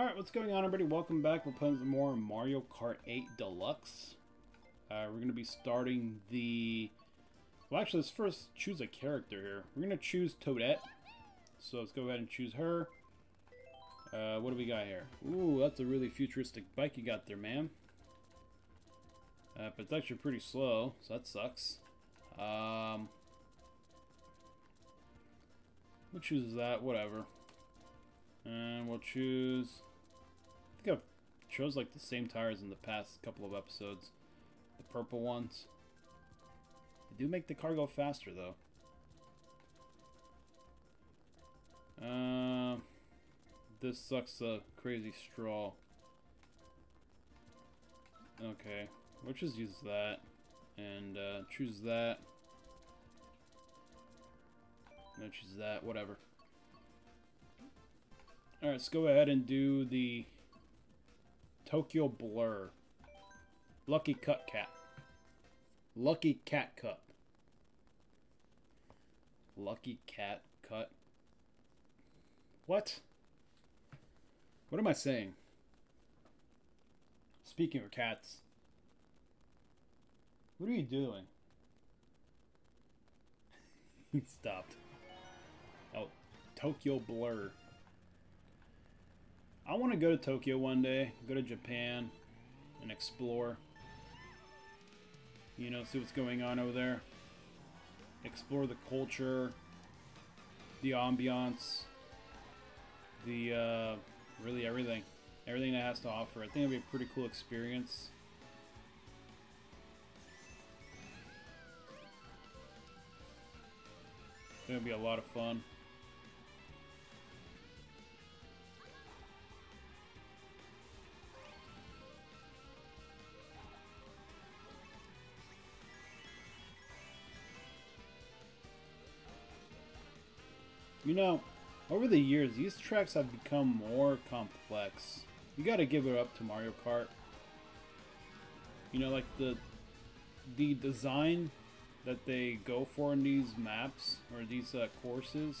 Alright, what's going on, everybody? Welcome back. We're playing some more Mario Kart 8 Deluxe. We're going to be starting the... Well, actually, let's first choose a character here. We're going to choose Toadette. So let's go ahead and choose her. What do we got here? Ooh, that's a really futuristic bike you got there, ma'am. But it's actually pretty slow, so that sucks. We'll choose that, whatever. And we'll choose... I think I've chose like the same tires in the past couple of episodes. The purple ones. They do make the car go faster, though. This sucks a crazy straw. Okay, we'll just use that. And choose that. No, choose that, whatever. Alright, let's go ahead and do the Tokyo Blur. Lucky Cat Cup. Lucky Cat Cut. What? What am I saying? Speaking of cats. What are you doing? It stopped. Oh, Tokyo Blur. I want to go to Tokyo one day, go to Japan, and explore. You know, see what's going on over there. Explore the culture, the ambiance, the, really everything. Everything that has to offer. I think it'll be a pretty cool experience. I think it'll be a lot of fun. You know, over the years, these tracks have become more complex. You gotta give it up to Mario Kart. You know, like the design that they go for in these maps, or these courses,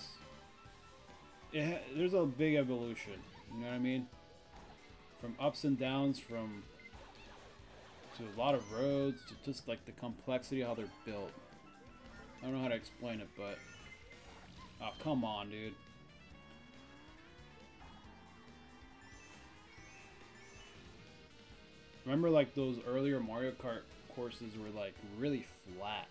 there's a big evolution, you know what I mean? From ups and downs, from to a lot of roads, to just like the complexity of how they're built. I don't know how to explain it, but... Oh, come on, dude. Remember, like, those earlier Mario Kart courses were, like, really flat.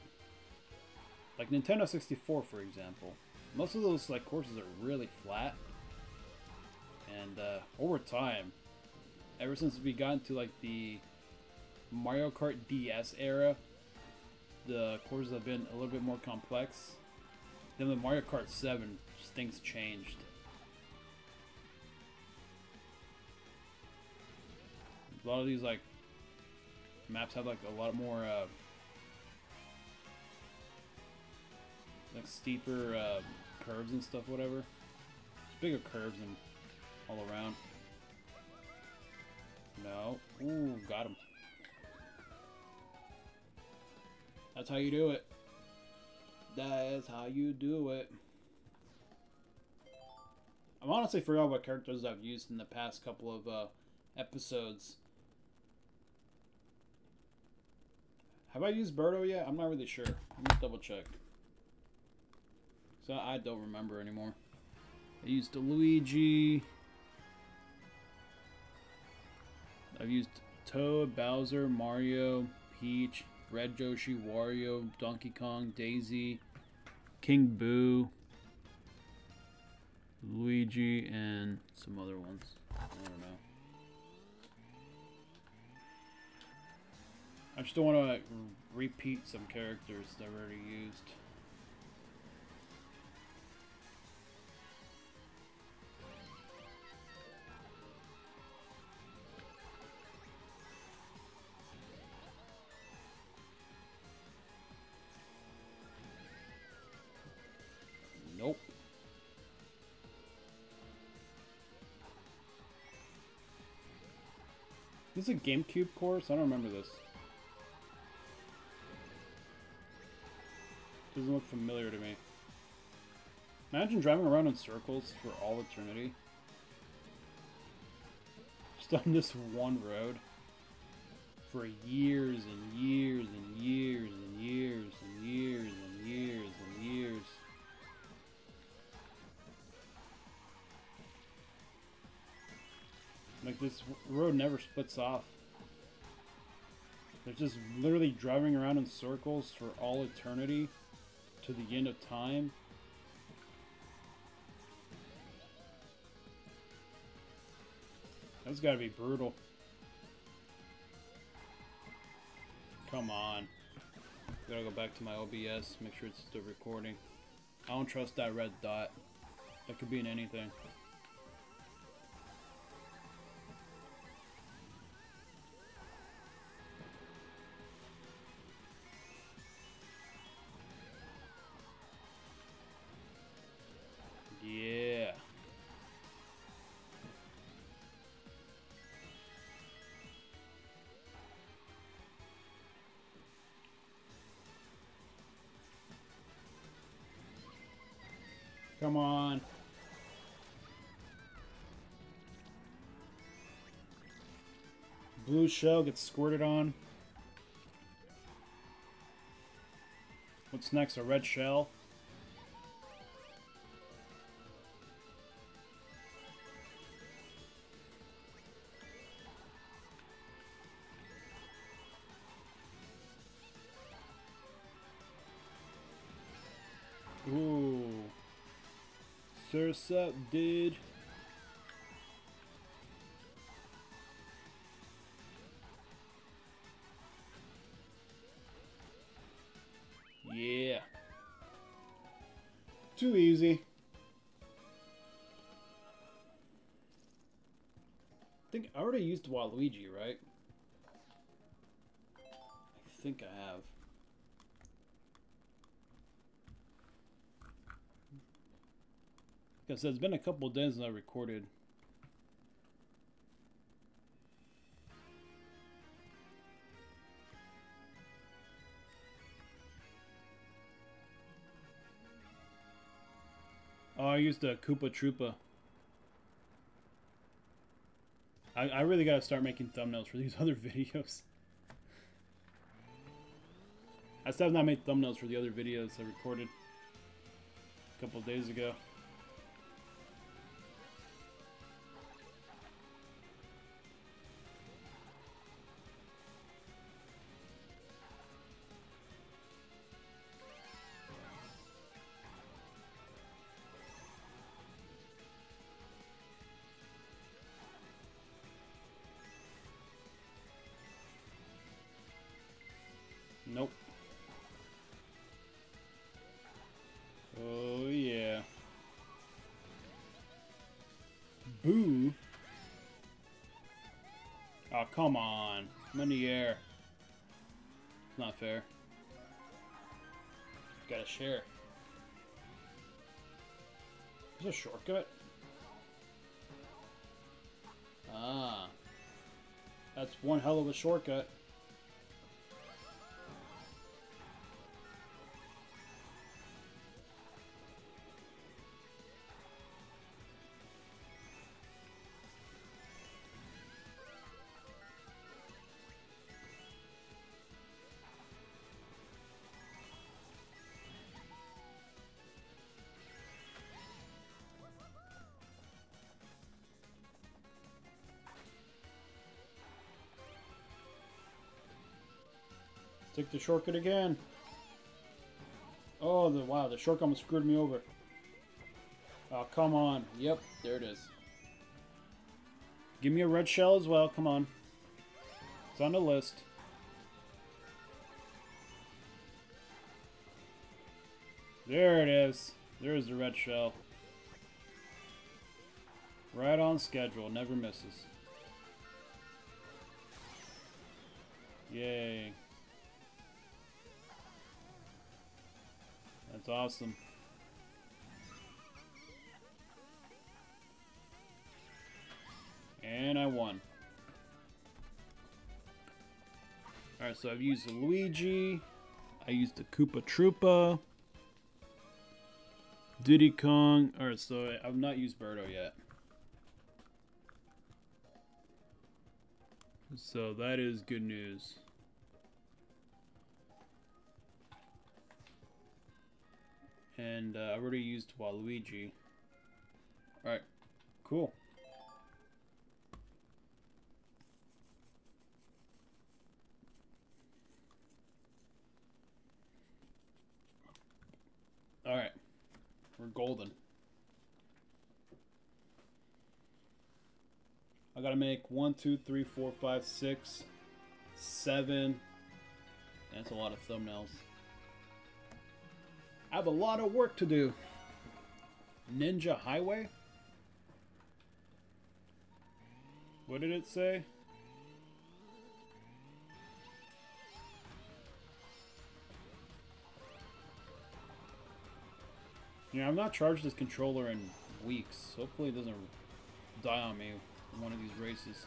Like, Nintendo 64, for example. Most of those, like, courses are really flat. And, over time, ever since we got into, like, the Mario Kart DS era, the courses have been a little bit more complex. Then with Mario Kart 7, just things changed. A lot of these like maps have like a lot more like steeper curves and stuff, whatever. There's bigger curves and all around. No, ooh, got him. That's how you do it. That's how you do it. I honestly forgot what characters I've used in the past couple of episodes. Have I used Birdo yet? I'm not really sure. Let me double check. So I don't remember anymore. I used Luigi. I've used Toad, Bowser, Mario, Peach, Red Yoshi, Wario, Donkey Kong, Daisy, King Boo, Luigi, and some other ones. I don't know. I just don't want to like, repeat some characters that I've already used. Is this a GameCube course? I don't remember this. Doesn't look familiar to me. Imagine driving around in circles for all eternity. Just on this one road for years and years and years and years and years and years and years. Like, this road never splits off. They're just literally driving around in circles for all eternity to the end of time. That's gotta be brutal. Come on. Gotta go back to my OBS, make sure it's still recording. I don't trust that red dot. That could be in anything. Come on. Blue shell gets squirted on. What's next? A red shell? What's up, dude? Yeah. Too easy. I think I already used Waluigi, right? I think I have. Because it's been a couple of days since I recorded. Oh, I used the Koopa Troopa. I really gotta start making thumbnails for these other videos. I still have not made thumbnails for the other videos I recorded a couple of days ago. Nope. Oh, yeah. Boo. Oh, come on. I'm in the air. It's not fair. Gotta share. Is this a shortcut? Ah. That's one hell of a shortcut. Take the shortcut again. Oh, wow, the shortcut almost screwed me over. Oh, come on. Yep, there it is. Give me a red shell as well. Come on. It's on the list. There it is. There's the red shell. Right on schedule. Never misses. Yay. That's awesome. And I won. Alright, so I've used the Luigi. I used the Koopa Troopa. Diddy Kong. Alright, so I've not used Birdo yet. So that is good news. And I already used Waluigi. Alright, cool. Alright, we're golden. I gotta make 1, 2, 3, 4, 5, 6, 7. That's a lot of thumbnails. I have a lot of work to do. Ninja Highway? What did it say? Yeah, I've not charged this controller in weeks. Hopefully it doesn't die on me in one of these races.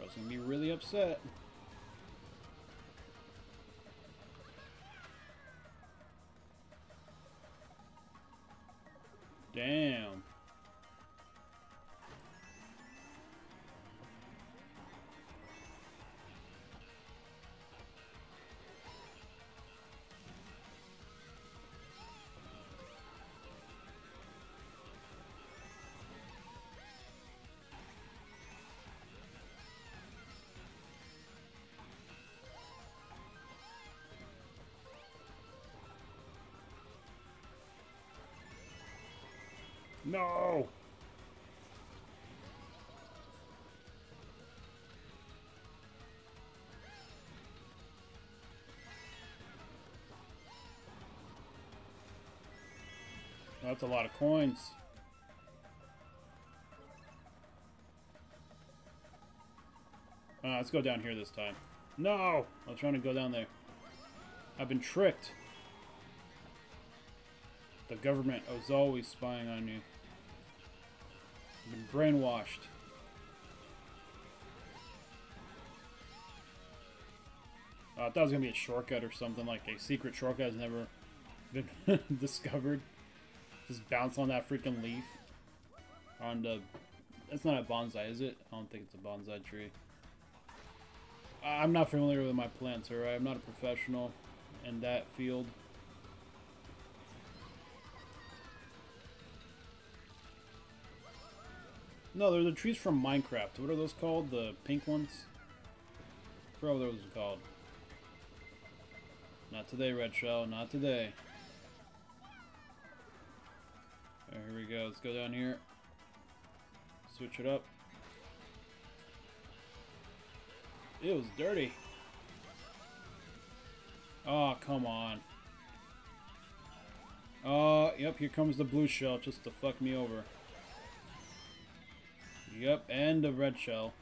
I was gonna be really upset. Damn. No! That's a lot of coins. Let's go down here this time. No! I was trying to go down there. I've been tricked. The government was always spying on you. I've been brainwashed. I thought it was going to be a shortcut or something, like a secret shortcut has never been discovered. Just bounce on that freaking leaf. On the... That's not a bonsai, is it? I don't think it's a bonsai tree. I'm not familiar with my plants, alright? I'm not a professional in that field. No, they're the trees from Minecraft. What are those called? The pink ones? I forgot what those are called. Not today, Red Shell. Not today. Alright, here we go. Let's go down here. Switch it up. It was dirty. Oh, come on. Oh, yep. Here comes the blue shell just to fuck me over. Yep, and a red shell.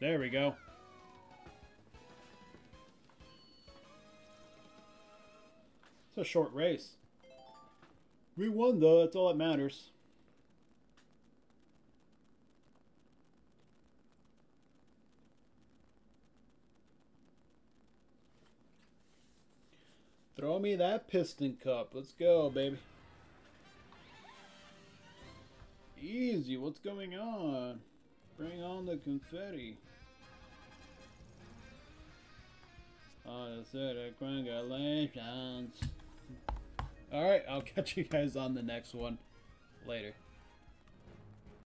There we go. It's a short race. We won though, that's all that matters. Throw me that piston cup. Let's go, baby. Easy. What's going on? Bring on the confetti. On the set of congratulations. Alright, I'll catch you guys on the next one. Later.